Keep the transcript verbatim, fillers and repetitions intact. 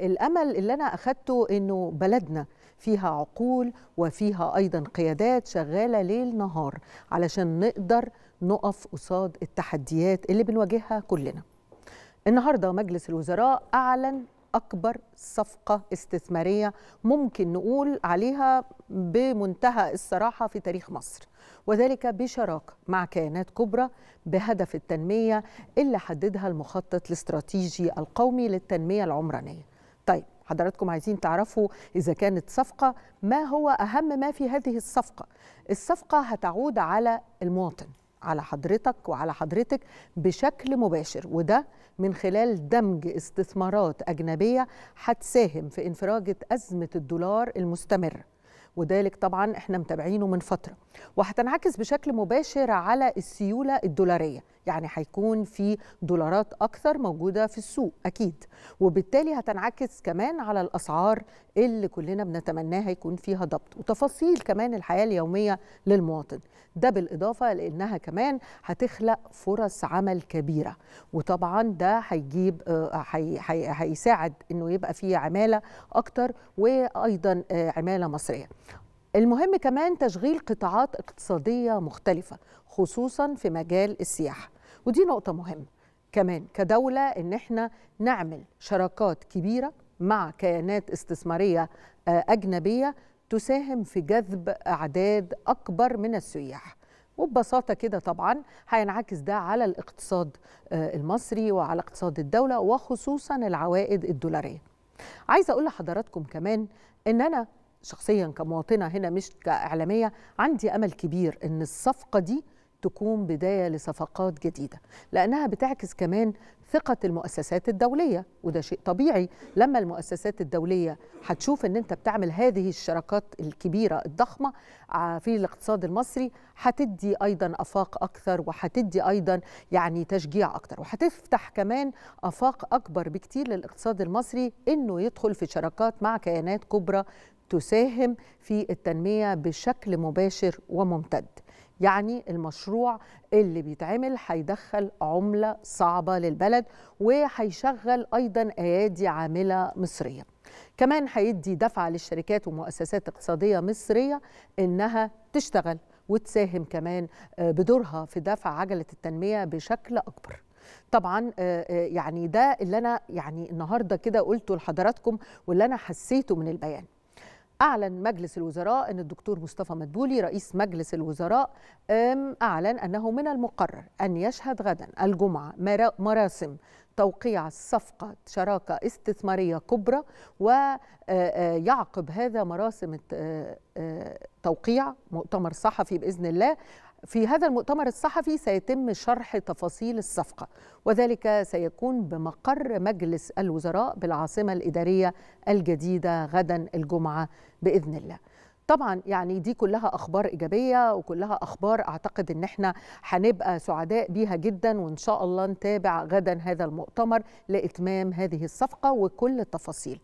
الأمل اللي أنا أخدته أنه بلدنا فيها عقول وفيها أيضا قيادات شغالة ليل نهار علشان نقدر نقف قصاد التحديات اللي بنواجهها كلنا. النهاردة مجلس الوزراء أعلن أكبر صفقة استثمارية ممكن نقول عليها بمنتهى الصراحة في تاريخ مصر، وذلك بشراكة مع كيانات كبرى بهدف التنمية اللي حددها المخطط الاستراتيجي القومي للتنمية العمرانية. طيب حضراتكم عايزين تعرفوا إذا كانت صفقة، ما هو أهم ما في هذه الصفقة؟ الصفقة هتعود على المواطن، على حضرتك وعلى حضرتك بشكل مباشر، وده من خلال دمج استثمارات أجنبية هتساهم في انفراجة أزمة الدولار المستمر، وذلك طبعا احنا متابعينه من فترة، وهتنعكس بشكل مباشر على السيولة الدولارية، يعني هيكون في دولارات أكثر موجودة في السوق أكيد، وبالتالي هتنعكس كمان على الأسعار اللي كلنا بنتمناها يكون فيها ضبط وتفاصيل كمان الحياة اليومية للمواطن. ده بالإضافة لأنها كمان هتخلق فرص عمل كبيرة، وطبعا ده هيجيب هيساعد أنه يبقى فيه عمالة أكتر وأيضا عمالة مصرية. المهم كمان تشغيل قطاعات اقتصادية مختلفة خصوصا في مجال السياحة، ودي نقطة مهمة كمان كدولة إن احنا نعمل شراكات كبيرة مع كيانات استثمارية أجنبية تساهم في جذب أعداد أكبر من السياح، وببساطة كده طبعا هينعكس ده على الاقتصاد المصري وعلى اقتصاد الدولة وخصوصا العوائد الدولارية. عايزة أقول لحضراتكم كمان إن أنا شخصيا كمواطنة هنا مش كإعلامية عندي أمل كبير إن الصفقة دي تكون بداية لصفقات جديدة، لأنها بتعكس كمان ثقة المؤسسات الدولية، وده شيء طبيعي لما المؤسسات الدولية هتشوف إن أنت بتعمل هذه الشراكات الكبيرة الضخمة في الاقتصاد المصري هتدي أيضا آفاق أكثر، وهتدي أيضا يعني تشجيع أكثر، وهتفتح كمان آفاق أكبر بكتير للاقتصاد المصري إنه يدخل في شراكات مع كيانات كبرى تساهم في التنمية بشكل مباشر وممتد. يعني المشروع اللي بيتعمل هيدخل عملة صعبة للبلد وهيشغل أيضا أيادي عاملة مصرية، كمان هيدي دفعة للشركات ومؤسسات اقتصادية مصرية إنها تشتغل وتساهم كمان بدورها في دفع عجلة التنمية بشكل أكبر. طبعا يعني ده اللي أنا يعني النهاردة كده قلته لحضراتكم واللي أنا حسيته من البيان. أعلن مجلس الوزراء أن الدكتور مصطفى مدبولي رئيس مجلس الوزراء أعلن أنه من المقرر أن يشهد غدا الجمعة مراسم توقيع صفقة شراكة استثمارية كبرى، ويعقب هذا مراسم توقيع مؤتمر صحفي بإذن الله. في هذا المؤتمر الصحفي سيتم شرح تفاصيل الصفقة، وذلك سيكون بمقر مجلس الوزراء بالعاصمة الإدارية الجديدة غدا الجمعة بإذن الله. طبعا يعني دي كلها أخبار إيجابية وكلها أخبار أعتقد إن احنا هنبقى سعداء بيها جدا، وإن شاء الله نتابع غدا هذا المؤتمر لإتمام هذه الصفقة وكل التفاصيل.